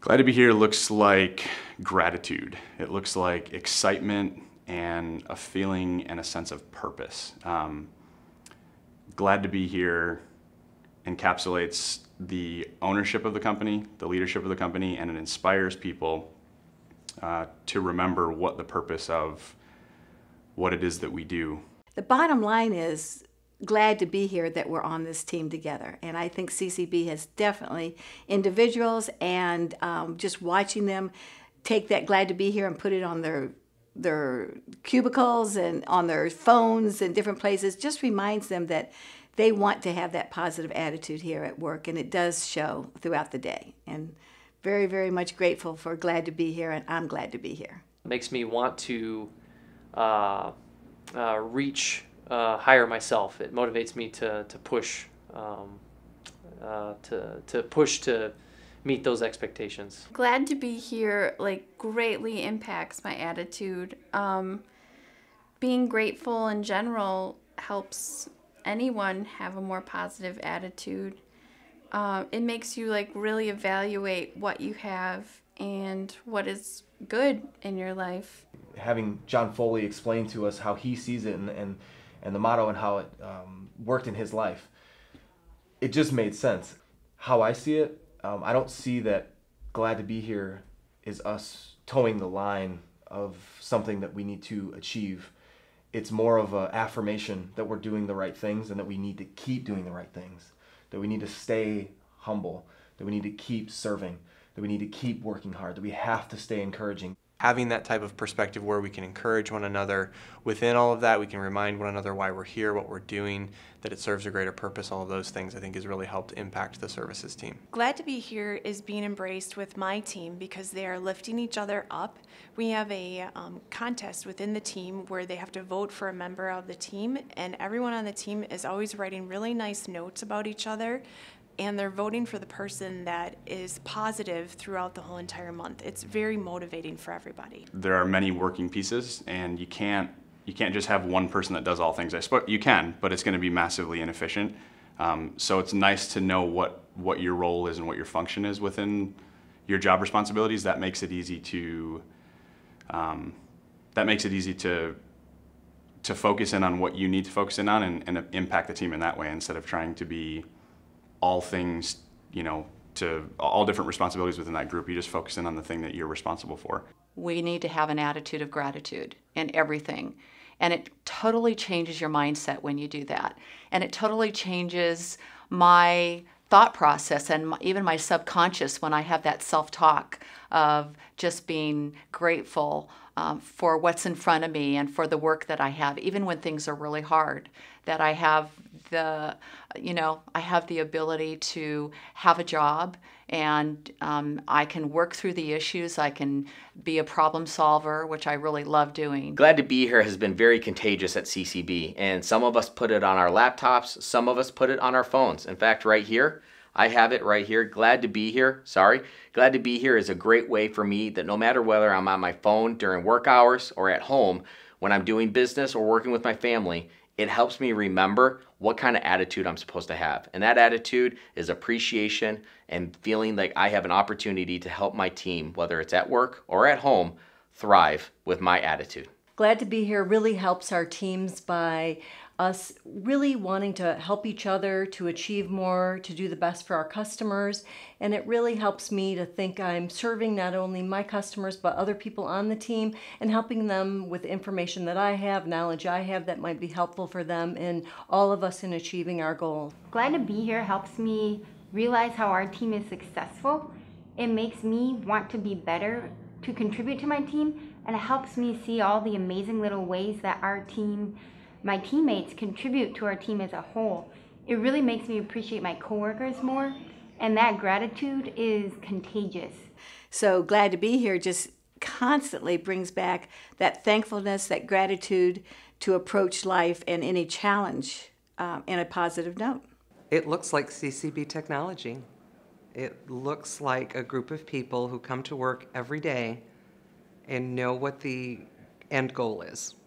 Glad to Be Here looks like gratitude. It looks like excitement and a feeling and a sense of purpose. Glad to Be Here encapsulates the ownership of the company, the leadership of the company, and it inspires people to remember what the purpose of what it is that we do. The bottom line is glad to be here that we're on this team together. And I think CCB has definitely individuals and just watching them take that glad to be here and put it on their cubicles and on their phones and different places just reminds them that they want to have that positive attitude here at work, and it does show throughout the day. And very, very much grateful for glad to be here, and I'm glad to be here. It makes me want to reach higher myself. It motivates me to push, to meet those expectations. Glad to be here, like, greatly impacts my attitude. Being grateful in general helps anyone have a more positive attitude. It makes you, like, really evaluate what you have and what is good in your life. Having John Foley explain to us how he sees it and the motto and how it worked in his life, it just made sense. How I see it, I don't see that glad to be here is us towing the line of something that we need to achieve. It's more of an affirmation that we're doing the right things and that we need to keep doing the right things, that we need to stay humble, that we need to keep serving, that we need to keep working hard, that we have to stay encouraging. Having that type of perspective where we can encourage one another within all of that, we can remind one another why we're here, what we're doing, that it serves a greater purpose, all of those things I think has really helped impact the services team. Glad to be here is being embraced with my team because they are lifting each other up. We have a contest within the team where they have to vote for a member of the team, and everyone on the team is always writing really nice notes about each other, and they're voting for the person that is positive throughout the whole entire month. It's very motivating for everybody. There are many working pieces, and you can't just have one person that does all things. I suppose you can, but it's going to be massively inefficient. So it's nice to know what your role is and what your function is within your job responsibilities. That makes it easy to to focus in on what you need to focus in on and impact the team in that way, instead of trying to be all things, you know, to all different responsibilities within that group. You just focus in on the thing that you're responsible for. We need to have an attitude of gratitude in everything. And it totally changes your mindset when you do that. And it totally changes my thought process and even my subconscious when I have that self-talk of just being grateful for what's in front of me and for the work that I have, even when things are really hard, that I have the, you know, I have the ability to have a job, and I can work through the issues. I can be a problem solver, which I really love doing. Glad to be here has been very contagious at CCB, and some of us put it on our laptops, some of us put it on our phones. In fact, right here, I have it right here. Glad to be here. Sorry. Glad to be here is a great way for me that no matter whether I'm on my phone during work hours or at home, when I'm doing business or working with my family, it helps me remember what kind of attitude I'm supposed to have. And that attitude is appreciation and feeling like I have an opportunity to help my team, whether it's at work or at home, thrive with my attitude. Glad to be here really helps our teams by us really wanting to help each other to achieve more, to do the best for our customers. And it really helps me to think I'm serving not only my customers, but other people on the team and helping them with information that I have, knowledge I have that might be helpful for them and all of us in achieving our goals. Glad to be here helps me realize how our team is successful. It makes me want to be better, to contribute to my team, and it helps me see all the amazing little ways that our team, my teammates, contribute to our team as a whole. It really makes me appreciate my coworkers more, and that gratitude is contagious. So glad to be here just constantly brings back that thankfulness, that gratitude to approach life and any challenge in a positive note. It looks like CCB Technology. It looks like a group of people who come to work every day and know what the end goal is.